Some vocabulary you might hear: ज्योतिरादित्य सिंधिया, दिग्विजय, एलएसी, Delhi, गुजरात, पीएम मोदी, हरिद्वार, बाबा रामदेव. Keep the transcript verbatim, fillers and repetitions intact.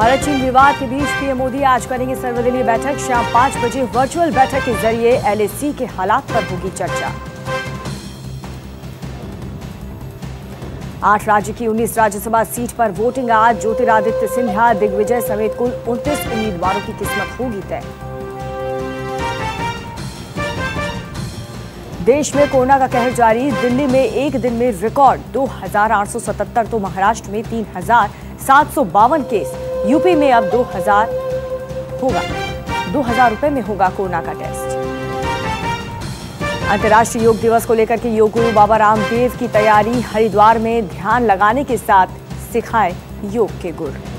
भारत चीन विवाद के बीच पीएम मोदी आज करेंगे सर्वदलीय बैठक। शाम पांच बजे वर्चुअल बैठक के जरिए एलएसी के हालात पर होगी चर्चा। आठ राज्य की उन्नीस राज्यसभा सीट पर वोटिंग आज। ज्योतिरादित्य सिंधिया, दिग्विजय समेत कुल उनतीस उम्मीदवारों की किस्मत होगी तय। देश में कोरोना का कहर जारी। दिल्ली में एक दिन में रिकॉर्ड दो हजार आठ सौ सतहत्तर, तो महाराष्ट्र में तीन हजार सात सौ बावन केस। यूपी में अब दो हजार होगा, दो हजार रुपए में होगा कोरोना का टेस्ट। अंतर्राष्ट्रीय योग दिवस को लेकर के योग गुरु बाबा रामदेव की तैयारी। हरिद्वार में ध्यान लगाने के साथ सिखाए योग के गुर।